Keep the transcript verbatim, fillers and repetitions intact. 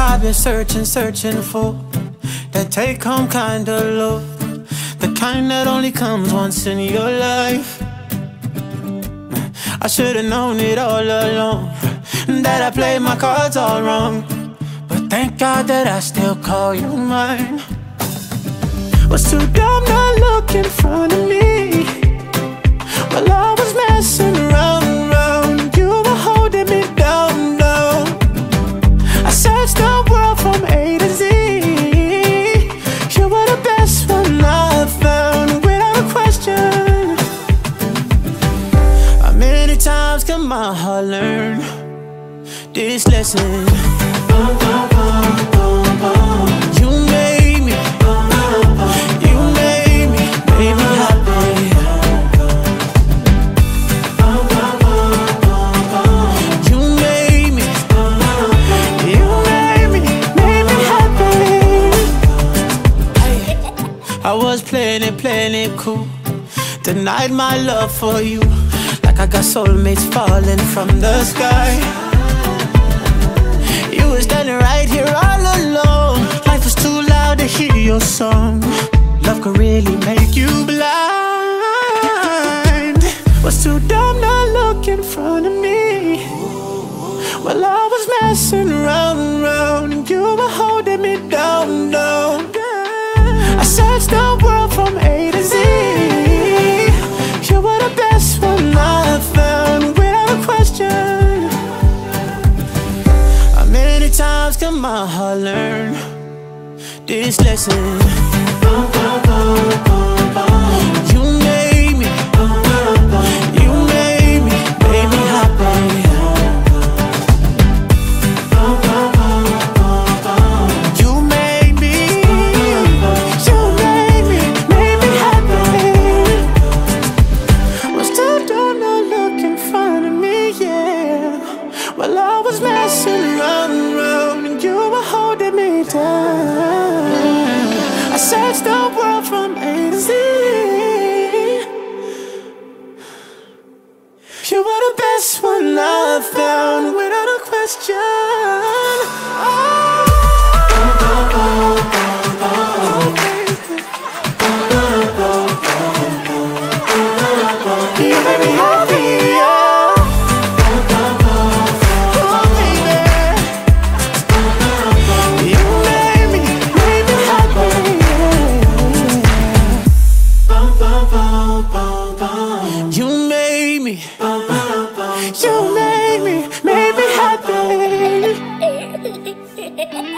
I've been searching, searching for that take-home kind of love, the kind that only comes once in your life. I should've known it all along, that I played my cards all wrong, but thank God that I still call you mine. Was too dumb not look in front of me while I was messing around and round. You were holding me down, down. I searched the world from A to Z. You were the best one I found, without a question. How many times can my heart learn this lesson? You made me, you made me, made me happy. You made me, you made me, made me happy. I was playing it, playing it cool, denied my love for you, like I got soulmates falling from the sky. Standing right here all alone, life was too loud to hear your song. Love could really make you blind. Was too dumb to look in front of me while I was messing around and round, and you were holding me down, down. I searched the world from A to Z. You were the best one I found, without a question. Times can my heart learn this lesson? You made me, you made me, made me happy. You made me, you made me, made me happy. Was too dumb to look in front of me, yeah, while I was messing around. I searched the world from A to Z. You were the best one I found, without a question. Oh. You made me, made me happy.